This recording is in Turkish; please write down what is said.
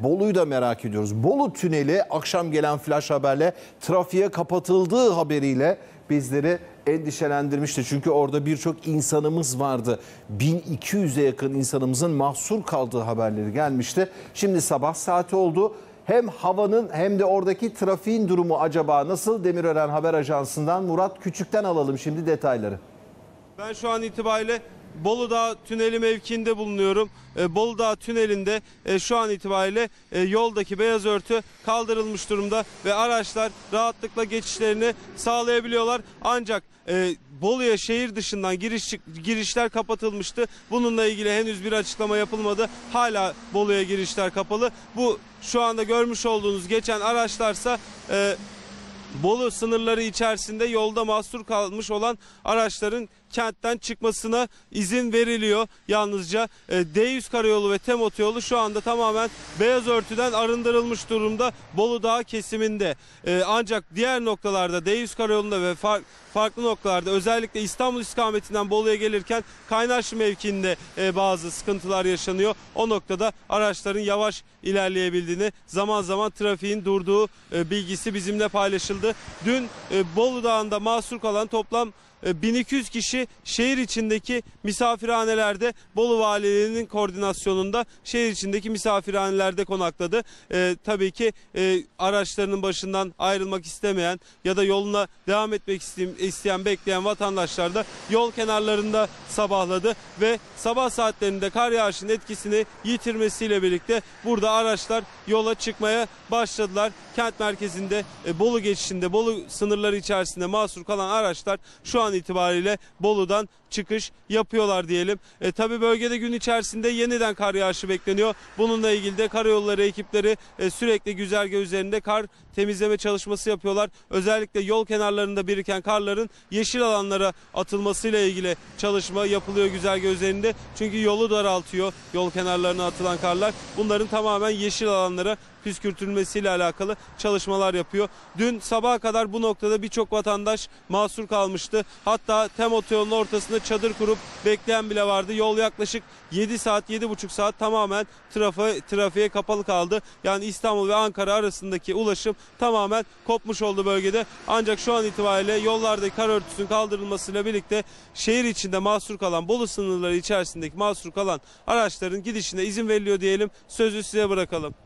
Bolu'yu da merak ediyoruz. Bolu Tüneli akşam gelen flash haberle trafiğe kapatıldığı haberiyle bizleri endişelendirmişti. Çünkü orada birçok insanımız vardı. 1200'e yakın insanımızın mahsur kaldığı haberleri gelmişti. Şimdi sabah saati oldu. Hem havanın hem de oradaki trafiğin durumu acaba nasıl? Demirören Haber Ajansı'ndan Murat Küçük'ten alalım şimdi detayları. Ben şu an itibariyle Bolu Dağı Tüneli mevkiinde bulunuyorum. Bolu Dağı Tüneli'nde şu an itibariyle yoldaki beyaz örtü kaldırılmış durumda ve araçlar rahatlıkla geçişlerini sağlayabiliyorlar. Ancak Bolu'ya şehir dışından girişler kapatılmıştı. Bununla ilgili henüz bir açıklama yapılmadı. Hala Bolu'ya girişler kapalı. Bu şu anda görmüş olduğunuz geçen araçlarsa Bolu sınırları içerisinde yolda mahsur kalmış olan araçların kentten çıkmasına izin veriliyor. Yalnızca D100 karayolu ve Temo yolu şu anda tamamen beyaz örtüden arındırılmış durumda Bolu Dağı kesiminde. Ancak diğer noktalarda D100 karayolunda ve farklı noktalarda özellikle İstanbul istikametinden Bolu'ya gelirken Kaynaş mevkiinde bazı sıkıntılar yaşanıyor. O noktada araçların yavaş ilerleyebildiğini, zaman zaman trafiğin durduğu bilgisi bizimle paylaşıldı. Dün Bolu Dağı'nda mahsur kalan toplam 1200 kişi şehir içindeki misafirhanelerde Bolu Valiliği'nin koordinasyonunda şehir içindeki misafirhanelerde konakladı. Tabii ki araçlarının başından ayrılmak istemeyen ya da yoluna devam etmek isteyen bekleyen vatandaşlar da yol kenarlarında sabahladı ve sabah saatlerinde kar yağışının etkisini yitirmesiyle birlikte burada araçlar yola çıkmaya başladılar. Kent merkezinde Bolu geçişinde Bolu sınırları içerisinde mahsur kalan araçlar şu an itibariyle Bolu'dan çıkış yapıyorlar diyelim. Tabii bölgede gün içerisinde yeniden kar yağışı bekleniyor. Bununla ilgili de karayolları ekipleri sürekli güzergah üzerinde kar temizleme çalışması yapıyorlar. Özellikle yol kenarlarında biriken karların yeşil alanlara atılmasıyla ilgili çalışma yapılıyor güzergah üzerinde. Çünkü yolu daraltıyor yol kenarlarına atılan karlar. Bunların tamamen yeşil alanlara püskürtülmesiyle alakalı çalışmalar yapıyor. Dün sabaha kadar bu noktada birçok vatandaş mahsur kalmıştı. Hatta Tem otoyolunun ortasında çadır kurup bekleyen bile vardı. Yol yaklaşık 7 saat, 7,5 saat tamamen trafiğe kapalı kaldı. Yani İstanbul ve Ankara arasındaki ulaşım tamamen kopmuş oldu bölgede. Ancak şu an itibariyle yollardaki kar örtüsünün kaldırılmasıyla birlikte şehir içinde mahsur kalan, Bolu sınırları içerisindeki mahsur kalan araçların gidişine izin veriliyor diyelim. Sözü size bırakalım.